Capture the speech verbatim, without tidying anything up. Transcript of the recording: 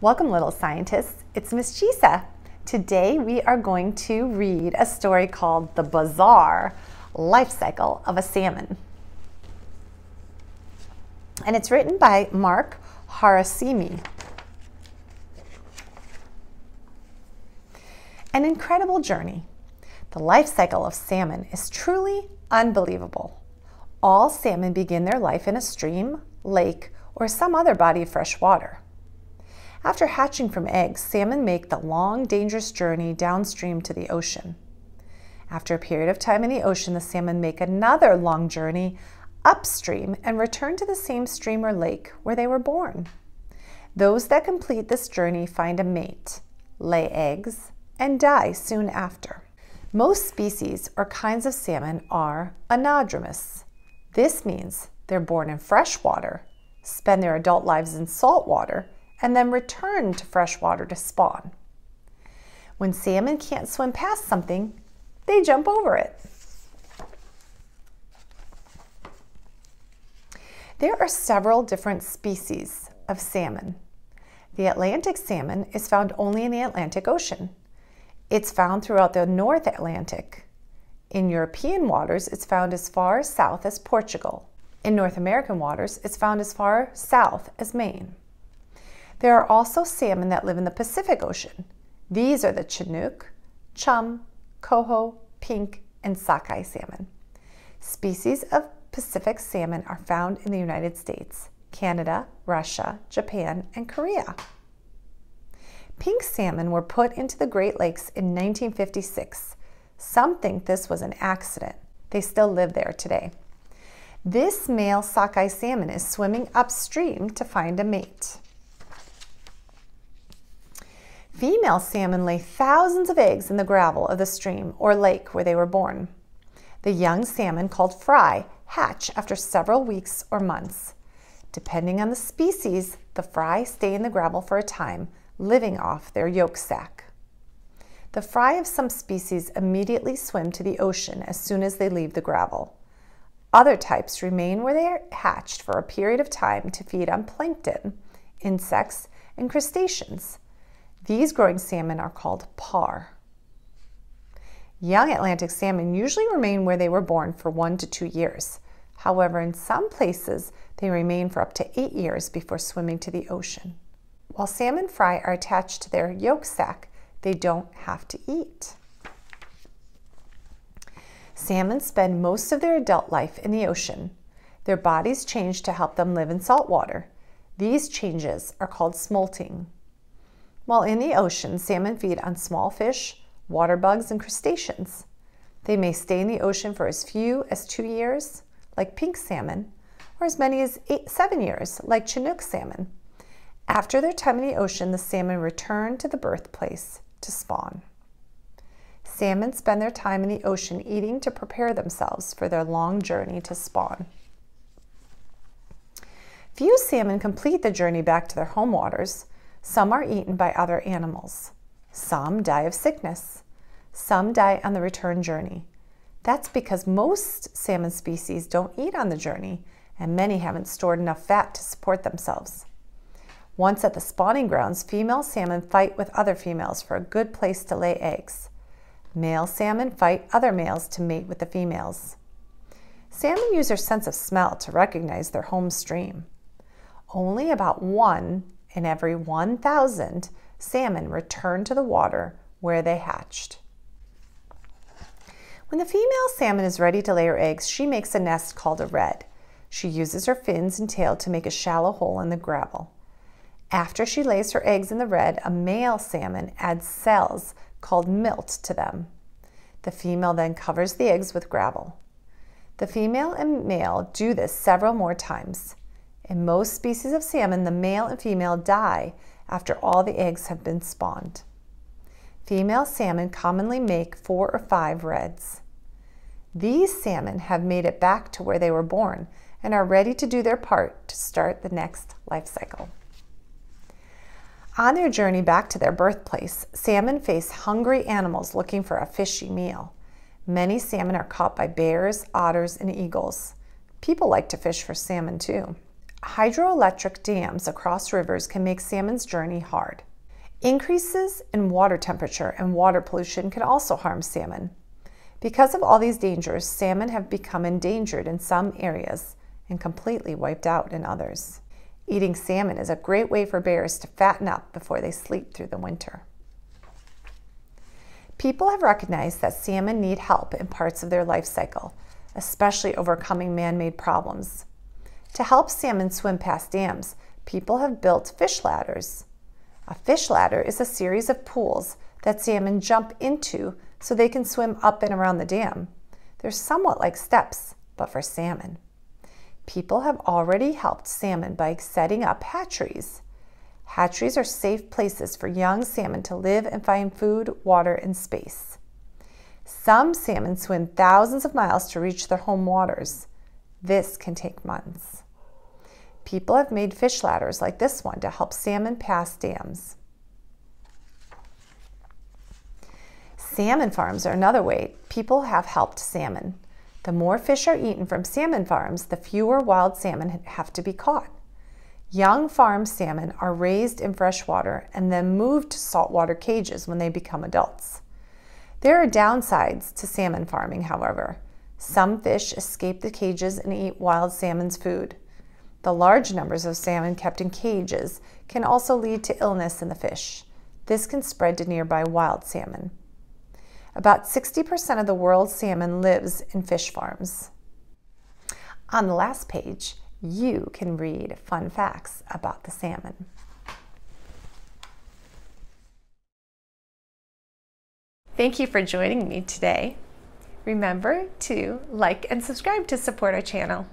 Welcome, little scientists. It's Miz Gisa. Today we are going to read a story called The Bizarre Life Cycle of a Salmon. And it's written by Mark Harasymiw. An incredible journey. The life cycle of salmon is truly unbelievable. All salmon begin their life in a stream, lake, or some other body of fresh water. After hatching from eggs, salmon make the long, dangerous journey downstream to the ocean. After a period of time in the ocean, the salmon make another long journey upstream and return to the same stream or lake where they were born. Those that complete this journey find a mate, lay eggs, and die soon after. Most species or kinds of salmon are anadromous. This means they're born in fresh water, spend their adult lives in salt water, and then return to fresh water to spawn. When salmon can't swim past something, they jump over it. There are several different species of salmon. The Atlantic salmon is found only in the Atlantic Ocean. It's found throughout the North Atlantic. In European waters, it's found as far south as Portugal. In North American waters, it's found as far south as Maine. There are also salmon that live in the Pacific Ocean. These are the Chinook, Chum, Coho, Pink, and Sockeye salmon. Species of Pacific salmon are found in the United States, Canada, Russia, Japan, and Korea. Pink salmon were put into the Great Lakes in nineteen fifty-six. Some think this was an accident. They still live there today. This male sockeye salmon is swimming upstream to find a mate. Female salmon lay thousands of eggs in the gravel of the stream or lake where they were born. The young salmon, called fry, hatch after several weeks or months. Depending on the species, the fry stay in the gravel for a time, living off their yolk sac. The fry of some species immediately swim to the ocean as soon as they leave the gravel. Other types remain where they are hatched for a period of time to feed on plankton, insects, and crustaceans. These growing salmon are called par. Young Atlantic salmon usually remain where they were born for one to two years. However, in some places, they remain for up to eight years before swimming to the ocean. While salmon fry are attached to their yolk sac, they don't have to eat. Salmon spend most of their adult life in the ocean. Their bodies change to help them live in salt water. These changes are called smolting. While in the ocean, salmon feed on small fish, water bugs, and crustaceans. They may stay in the ocean for as few as two years, like pink salmon, or as many as eight, seven years, like Chinook salmon. After their time in the ocean, the salmon return to the birthplace to spawn. Salmon spend their time in the ocean eating to prepare themselves for their long journey to spawn. Few salmon complete the journey back to their home waters. Some are eaten by other animals. Some die of sickness. Some die on the return journey. That's because most salmon species don't eat on the journey, and many haven't stored enough fat to support themselves. Once at the spawning grounds, female salmon fight with other females for a good place to lay eggs. Male salmon fight other males to mate with the females. Salmon use their sense of smell to recognize their home stream. Only about one in every one thousand salmon return to the water where they hatched. When the female salmon is ready to lay her eggs, she makes a nest called a red. She uses her fins and tail to make a shallow hole in the gravel. After she lays her eggs in the red, a male salmon adds cells called milt to them. The female then covers the eggs with gravel. The female and male do this several more times. In most species of salmon, the male and female die after all the eggs have been spawned. Female salmon commonly make four or five reds. These salmon have made it back to where they were born and are ready to do their part to start the next life cycle. On their journey back to their birthplace, salmon face hungry animals looking for a fishy meal. Many salmon are caught by bears, otters, and eagles. People like to fish for salmon too. hydroelectric dams across rivers can make salmon's journey hard. Increases in water temperature and water pollution can also harm salmon. Because of all these dangers, salmon have become endangered in some areas and completely wiped out in others. Eating salmon is a great way for bears to fatten up before they sleep through the winter. People have recognized that salmon need help in parts of their life cycle, especially overcoming man-made problems. To help salmon swim past dams, people have built fish ladders. A fish ladder is a series of pools that salmon jump into so they can swim up and around the dam. They're somewhat like steps, but for salmon. People have already helped salmon by setting up hatcheries. Hatcheries are safe places for young salmon to live and find food, water, and space. Some salmon swim thousands of miles to reach their home waters. This can take months. People have made fish ladders like this one to help salmon pass dams. Salmon farms are another way people have helped salmon. The more fish are eaten from salmon farms, the fewer wild salmon have to be caught. Young farm salmon are raised in freshwater and then moved to saltwater cages when they become adults. There are downsides to salmon farming, however. Some fish escape the cages and eat wild salmon's food. The large numbers of salmon kept in cages can also lead to illness in the fish. This can spread to nearby wild salmon. About sixty percent of the world's salmon lives in fish farms. On the last page, you can read fun facts about the salmon. Thank you for joining me today. Remember to like and subscribe to support our channel.